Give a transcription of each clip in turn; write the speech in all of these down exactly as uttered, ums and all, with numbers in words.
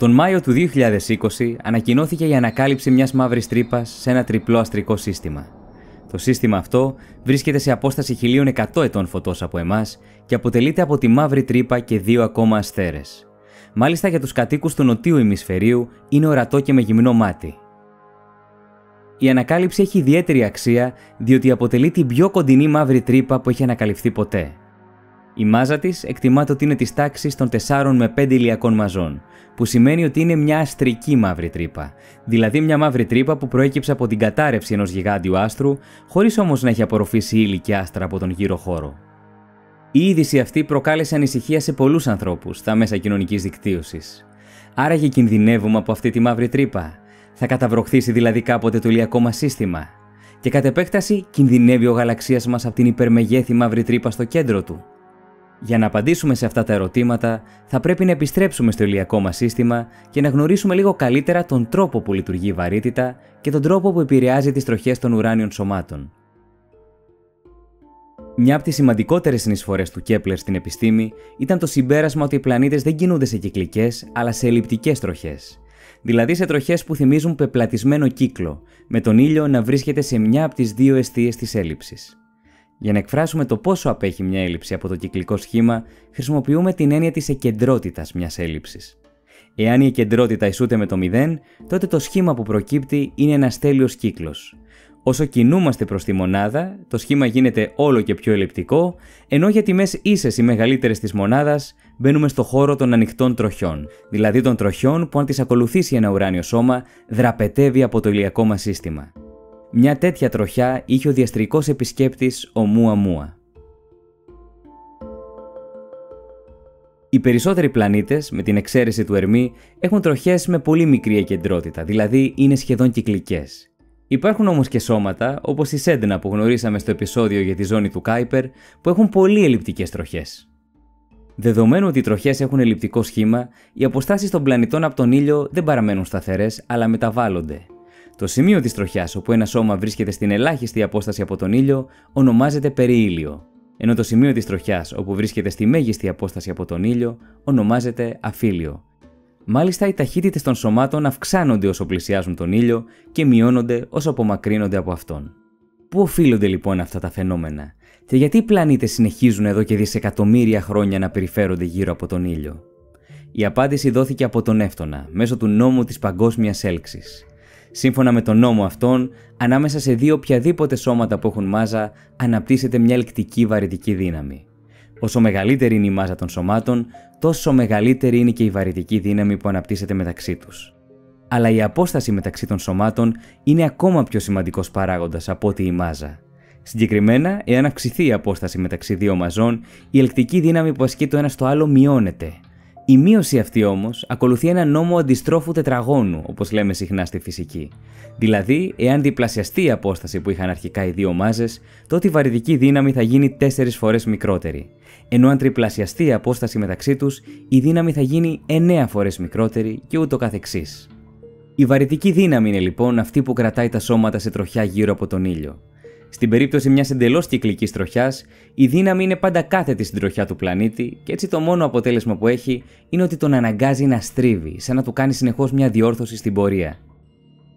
Τον Μάιο του δύο χιλιάδες είκοσι ανακοινώθηκε η ανακάλυψη μιας μαύρης τρύπας σε ένα τριπλό αστρικό σύστημα. Το σύστημα αυτό βρίσκεται σε απόσταση χίλια εκατό ετών φωτός από εμάς και αποτελείται από τη μαύρη τρύπα και δύο ακόμα αστέρες. Μάλιστα για τους κατοίκους του νοτίου ημισφαιρίου είναι ορατό και με γυμνό μάτι. Η ανακάλυψη έχει ιδιαίτερη αξία διότι αποτελεί την πιο κοντινή μαύρη τρύπα που έχει ανακαλυφθεί ποτέ. Η μάζα της εκτιμάται ότι είναι της τάξης των τεσσάρων με πέντε ηλιακών μαζών, που σημαίνει ότι είναι μια αστρική μαύρη τρύπα, δηλαδή μια μαύρη τρύπα που προέκυψε από την κατάρρευση ενός γιγάντιου άστρου, χωρίς όμως να έχει απορροφήσει ύλη και άστρα από τον γύρο χώρο. Η είδηση αυτή προκάλεσε ανησυχία σε πολλούς ανθρώπους στα μέσα κοινωνικής δικτύωσης. Άραγε κινδυνεύουμε από αυτή τη μαύρη τρύπα. Θα καταβροχθήσει δηλαδή κάποτε το ηλιακό μας σύστημα. Και κατ' επέκταση κινδυνεύει ο γαλαξίας μας από την υπερμεγέθη μαύρη τρύπα στο κέντρο του. Για να απαντήσουμε σε αυτά τα ερωτήματα, θα πρέπει να επιστρέψουμε στο ηλιακό μας σύστημα και να γνωρίσουμε λίγο καλύτερα τον τρόπο που λειτουργεί η βαρύτητα και τον τρόπο που επηρεάζει τις τροχές των ουράνιων σωμάτων. Μια από τις σημαντικότερες συνεισφορές του Κέπλερ στην επιστήμη ήταν το συμπέρασμα ότι οι πλανήτες δεν κινούνται σε κυκλικές, αλλά σε ελλειπτικές τροχές. Δηλαδή σε τροχές που θυμίζουν πεπλατισμένο κύκλο, με τον ήλιο να βρίσκεται σε μια από τις δύο εστίες της έλλειψης. Για να εκφράσουμε το πόσο απέχει μια έλλειψη από το κυκλικό σχήμα, χρησιμοποιούμε την έννοια της εκκεντρότητας μιας έλλειψης. Εάν η εκκεντρότητα ισούται με το μηδέν, τότε το σχήμα που προκύπτει είναι ένας τέλειος κύκλος. Όσο κινούμαστε προς τη μονάδα, το σχήμα γίνεται όλο και πιο ελλειπτικό, ενώ για τιμές ίσες ή μεγαλύτερες της μονάδας, μπαίνουμε στο χώρο των ανοιχτών τροχιών, δηλαδή των τροχιών που αν τις ακολουθήσει ένα ουράνιο σώμα, δραπετεύει από το ηλιακό μας σύστημα. Μια τέτοια τροχιά είχε ο διαστρικός επισκέπτης ο Μουαμούα. Οι περισσότεροι πλανήτες, με την εξαίρεση του Ερμή, έχουν τροχές με πολύ μικρή εκκεντρότητα, δηλαδή είναι σχεδόν κυκλικές. Υπάρχουν όμως και σώματα, όπως η Σέντενα που γνωρίσαμε στο επεισόδιο για τη ζώνη του Κάιπερ, που έχουν πολύ ελλειπτικές τροχές. Δεδομένου ότι οι τροχές έχουν ελλειπτικό σχήμα, οι αποστάσεις των πλανητών από τον ήλιο δεν παραμένουν σταθερές, αλλά μεταβάλλονται. Το σημείο της τροχιάς όπου ένα σώμα βρίσκεται στην ελάχιστη απόσταση από τον ήλιο ονομάζεται περιήλιο, ενώ το σημείο της τροχιάς όπου βρίσκεται στη μέγιστη απόσταση από τον ήλιο ονομάζεται αφήλιο. Μάλιστα, οι ταχύτητες των σωμάτων αυξάνονται όσο πλησιάζουν τον ήλιο και μειώνονται όσο απομακρύνονται από αυτόν. Πού οφείλονται λοιπόν αυτά τα φαινόμενα και γιατί οι πλανήτες συνεχίζουν εδώ και δισεκατομμύρια χρόνια να περιφέρονται γύρω από τον ήλιο? Η απάντηση δόθηκε από τον Νεύτωνα μέσω του νόμου της παγκόσμιας έλξης. Σύμφωνα με τον νόμο αυτόν, ανάμεσα σε δύο οποιαδήποτε σώματα που έχουν μάζα αναπτύσσεται μια ελκτική βαρυτική δύναμη. Όσο μεγαλύτερη είναι η μάζα των σωμάτων, τόσο μεγαλύτερη είναι και η βαρυτική δύναμη που αναπτύσσεται μεταξύ τους. Αλλά η απόσταση μεταξύ των σωμάτων είναι ακόμα πιο σημαντικός παράγοντας από ότι η μάζα. Συγκεκριμένα, εάν αυξηθεί η απόσταση μεταξύ δύο μαζών, η ελκτική δύναμη που ασκεί το ένα στο άλλο μειώνεται. Η μείωση αυτή όμως ακολουθεί ένα νόμο αντιστρόφου τετραγώνου, όπως λέμε συχνά στη φυσική. Δηλαδή, εάν διπλασιαστεί η απόσταση που είχαν αρχικά οι δύο μάζες, τότε η βαρυτική δύναμη θα γίνει τέσσερις φορές μικρότερη. Ενώ αν τριπλασιαστεί η απόσταση μεταξύ τους, η δύναμη θα γίνει εννέα φορές μικρότερη και ούτω καθεξής. Η βαρυτική δύναμη είναι λοιπόν αυτή που κρατάει τα σώματα σε τροχιά γύρω από τον ήλιο. Στην περίπτωση μιας εντελώς κυκλικής τροχιάς, η δύναμη είναι πάντα κάθετη στην τροχιά του πλανήτη και έτσι το μόνο αποτέλεσμα που έχει είναι ότι τον αναγκάζει να στρίβει, σαν να του κάνει συνεχώς μια διόρθωση στην πορεία.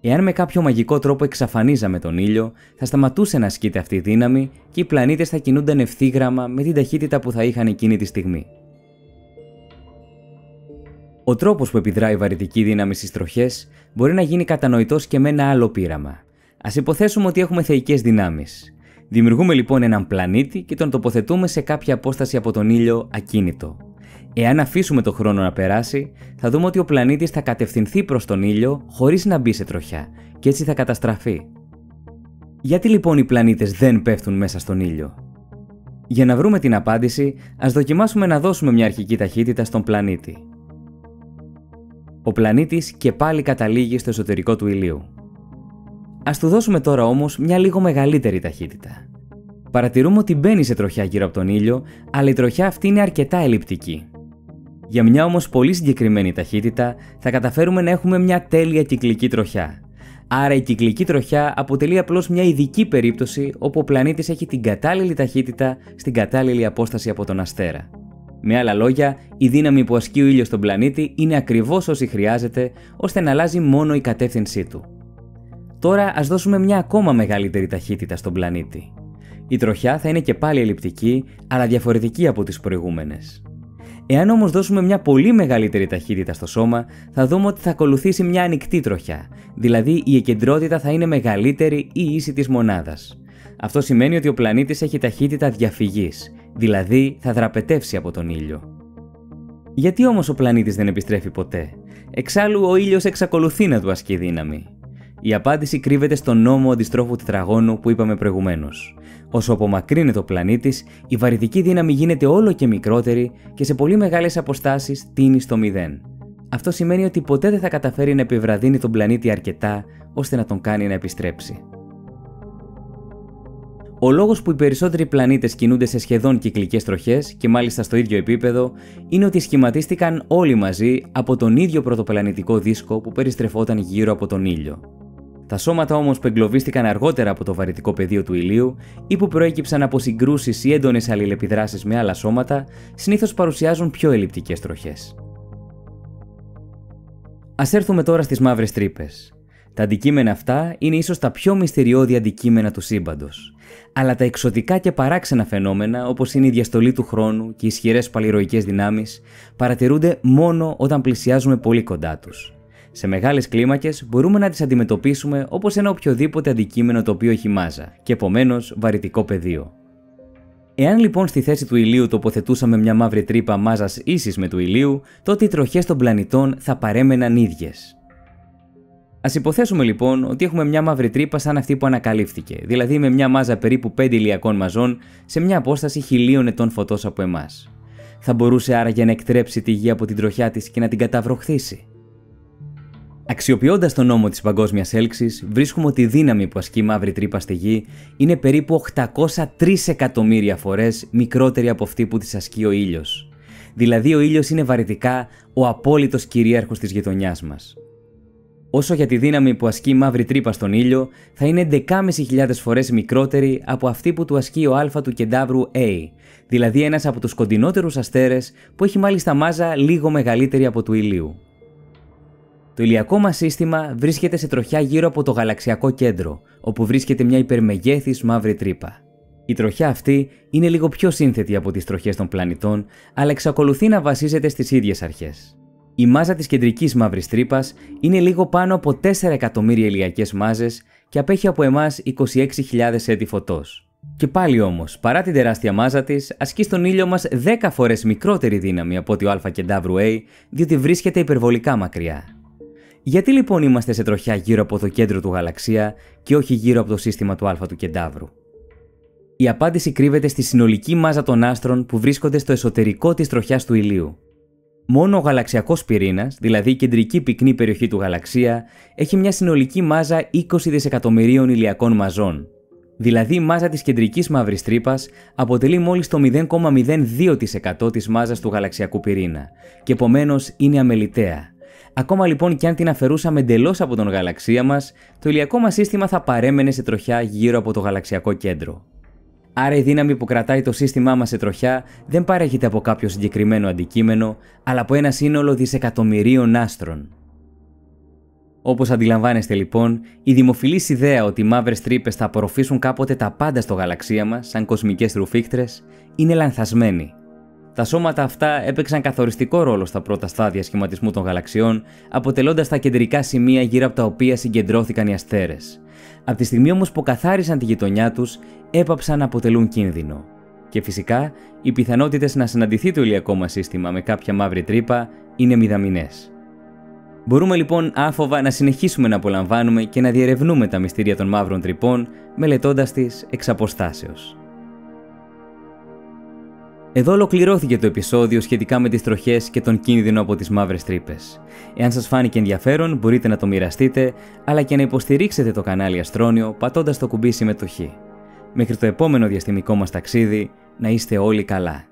Εάν με κάποιο μαγικό τρόπο εξαφανίζαμε τον ήλιο, θα σταματούσε να ασκείται αυτή η δύναμη και οι πλανήτες θα κινούνταν ευθύγραμμα με την ταχύτητα που θα είχαν εκείνη τη στιγμή. Ο τρόπος που επιδράει η βαρυτική δύναμη στις τροχές μπορεί να γίνει κατανοητός και με ένα άλλο πείραμα. Ας υποθέσουμε ότι έχουμε θεϊκές δυνάμεις. Δημιουργούμε λοιπόν έναν πλανήτη και τον τοποθετούμε σε κάποια απόσταση από τον ήλιο ακίνητο. Εάν αφήσουμε τον χρόνο να περάσει, θα δούμε ότι ο πλανήτης θα κατευθυνθεί προς τον ήλιο χωρίς να μπει σε τροχιά και έτσι θα καταστραφεί. Γιατί λοιπόν οι πλανήτες δεν πέφτουν μέσα στον ήλιο? Για να βρούμε την απάντηση, ας δοκιμάσουμε να δώσουμε μια αρχική ταχύτητα στον πλανήτη. Ο πλανήτης και πάλι καταλήγει στο εσωτερικό του ηλίου. Ας του δώσουμε τώρα όμως μια λίγο μεγαλύτερη ταχύτητα. Παρατηρούμε ότι μπαίνει σε τροχιά γύρω από τον ήλιο, αλλά η τροχιά αυτή είναι αρκετά ελλειπτική. Για μια όμως πολύ συγκεκριμένη ταχύτητα θα καταφέρουμε να έχουμε μια τέλεια κυκλική τροχιά. Άρα η κυκλική τροχιά αποτελεί απλώς μια ειδική περίπτωση όπου ο πλανήτης έχει την κατάλληλη ταχύτητα στην κατάλληλη απόσταση από τον αστέρα. Με άλλα λόγια, η δύναμη που ασκεί ο ήλιος στον πλανήτη είναι ακριβώς όση χρειάζεται, ώστε να αλλάζει μόνο η κατεύθυνσή του. Τώρα ας δώσουμε μια ακόμα μεγαλύτερη ταχύτητα στον πλανήτη. Η τροχιά θα είναι και πάλι ελλειπτική, αλλά διαφορετική από τις προηγούμενες. Εάν όμως δώσουμε μια πολύ μεγαλύτερη ταχύτητα στο σώμα, θα δούμε ότι θα ακολουθήσει μια ανοιχτή τροχιά, δηλαδή η εκκεντρότητα θα είναι μεγαλύτερη ή ίση της μονάδας. Αυτό σημαίνει ότι ο πλανήτης έχει ταχύτητα διαφυγής, δηλαδή θα δραπετεύσει από τον ήλιο. Γιατί όμως ο πλανήτης δεν επιστρέφει ποτέ? Εξάλλου ο ήλιος εξακολουθεί να του ασκεί δύναμη. Η απάντηση κρύβεται στον νόμο αντιστρόφου τετραγώνου που είπαμε προηγουμένως. Όσο απομακρύνεται ο πλανήτης, η βαρυτική δύναμη γίνεται όλο και μικρότερη και σε πολύ μεγάλες αποστάσεις τείνει στο μηδέν. Αυτό σημαίνει ότι ποτέ δεν θα καταφέρει να επιβραδύνει τον πλανήτη αρκετά ώστε να τον κάνει να επιστρέψει. Ο λόγος που οι περισσότεροι πλανήτες κινούνται σε σχεδόν κυκλικές τροχές και μάλιστα στο ίδιο επίπεδο είναι ότι σχηματίστηκαν όλοι μαζί από τον ίδιο πρωτοπλανητικό δίσκο που περιστρεφόταν γύρω από τον ήλιο. Τα σώματα όμως που εγκλωβίστηκαν αργότερα από το βαρυτικό πεδίο του ηλίου ή που προέκυψαν από συγκρούσεις ή έντονες αλληλεπιδράσεις με άλλα σώματα, συνήθως παρουσιάζουν πιο ελλειπτικές τροχές. Ας έρθουμε τώρα στις μαύρες τρύπες. Τα αντικείμενα αυτά είναι ίσως τα πιο μυστηριώδη αντικείμενα του σύμπαντος. Αλλά τα εξωτικά και παράξενα φαινόμενα, όπως είναι η διαστολή του χρόνου και οι ισχυρές παλιροϊκές δυνάμεις, παρατηρούνται μόνο όταν πλησιάζουμε πολύ κοντά τους. Σε μεγάλες κλίμακες μπορούμε να τις αντιμετωπίσουμε όπως ένα οποιοδήποτε αντικείμενο το οποίο έχει μάζα και επομένως βαρυτικό πεδίο. Εάν λοιπόν στη θέση του ηλίου τοποθετούσαμε μια μαύρη τρύπα μάζας ίσης με του ηλίου, τότε οι τροχές των πλανητών θα παρέμεναν ίδιες. Ας υποθέσουμε λοιπόν ότι έχουμε μια μαύρη τρύπα σαν αυτή που ανακαλύφθηκε, δηλαδή με μια μάζα περίπου πέντε ηλιακών μαζών σε μια απόσταση χιλίων ετών φωτός από εμάς. Θα μπορούσε άραγε να εκτρέψει τη γη από την τροχιά της και να την καταβροχθήσει? Αξιοποιώντας τον νόμο της παγκόσμιας έλξης, βρίσκουμε ότι η δύναμη που ασκεί η μαύρη τρύπα στη γη είναι περίπου οκτακόσια τρία εκατομμύρια φορές μικρότερη από αυτή που της ασκεί ο ήλιος. Δηλαδή ο ήλιος είναι βαρυτικά ο απόλυτος κυρίαρχος της γειτονιάς μας. Όσο για τη δύναμη που ασκεί η μαύρη τρύπα στον ήλιο, θα είναι δεκάμισι χιλιάδες φορές μικρότερη από αυτή που του ασκεί ο Άλφα του Κενταύρου A, δηλαδή ένας από τους κοντινότερους αστέρες που έχει μάλιστα μάζα λίγο μεγαλύτερη από του ηλίου. Το ηλιακό μας σύστημα βρίσκεται σε τροχιά γύρω από το γαλαξιακό κέντρο, όπου βρίσκεται μια υπερμεγέθης μαύρη τρύπα. Η τροχιά αυτή είναι λίγο πιο σύνθετη από τις τροχές των πλανητών, αλλά εξακολουθεί να βασίζεται στις ίδιες αρχές. Η μάζα της κεντρικής μαύρης τρύπας είναι λίγο πάνω από τέσσερα εκατομμύρια ηλιακές μάζες και απέχει από εμάς είκοσι έξι χιλιάδες έτη φωτός. Και πάλι όμως, παρά την τεράστια μάζα της, ασκεί στον ήλιο μας δέκα φορές μικρότερη δύναμη από ότι ο Άλφα Κενταύρου A, διότι βρίσκεται υπερβολικά μακριά. Γιατί λοιπόν είμαστε σε τροχιά γύρω από το κέντρο του γαλαξία και όχι γύρω από το σύστημα του Άλφα του Κενταύρου? Η απάντηση κρύβεται στη συνολική μάζα των άστρων που βρίσκονται στο εσωτερικό της τροχιάς του ηλίου. Μόνο ο γαλαξιακός πυρήνας, δηλαδή η κεντρική πυκνή περιοχή του γαλαξία, έχει μια συνολική μάζα είκοσι δισεκατομμυρίων ηλιακών μαζών. Δηλαδή η μάζα της κεντρικής μαύρης τρύπας αποτελεί μόλις το μηδέν κόμμα μηδέν δύο τοις εκατό της μάζας του γαλαξιακού πυρήνα και επομένως είναι αμεληταία. Ακόμα λοιπόν και αν την αφαιρούσαμε εντελώς από τον γαλαξία μας, το ηλιακό μας σύστημα θα παρέμενε σε τροχιά γύρω από το γαλαξιακό κέντρο. Άρα η δύναμη που κρατάει το σύστημά μας σε τροχιά δεν παρέχεται από κάποιο συγκεκριμένο αντικείμενο, αλλά από ένα σύνολο δισεκατομμυρίων άστρων. Όπως αντιλαμβάνεστε λοιπόν, η δημοφιλής ιδέα ότι οι μαύρες τρύπες θα απορροφήσουν κάποτε τα πάντα στο γαλαξία μας, σαν κοσμικές ρουφίχτρες, είναι λανθασμένη. Τα σώματα αυτά έπαιξαν καθοριστικό ρόλο στα πρώτα στάδια σχηματισμού των γαλαξιών, αποτελώντας τα κεντρικά σημεία γύρω από τα οποία συγκεντρώθηκαν οι αστέρες. Από τη στιγμή όμως που καθάρισαν τη γειτονιά τους, έπαψαν να αποτελούν κίνδυνο. Και φυσικά, οι πιθανότητες να συναντηθεί το ηλιακό μας σύστημα με κάποια μαύρη τρύπα είναι μηδαμινές. Μπορούμε λοιπόν άφοβα να συνεχίσουμε να απολαμβάνουμε και να διερευνούμε τα μυστήρια των μαύρων τρυπών, μελετώντας τις εξ αποστάσεως. Εδώ ολοκληρώθηκε το επεισόδιο σχετικά με τις τροχές και τον κίνδυνο από τις μαύρες τρύπες. Εάν σας φάνηκε ενδιαφέρον, μπορείτε να το μοιραστείτε, αλλά και να υποστηρίξετε το κανάλι Αστρόνιο πατώντας το κουμπί συμμετοχή. Μέχρι το επόμενο διαστημικό μας ταξίδι, να είστε όλοι καλά.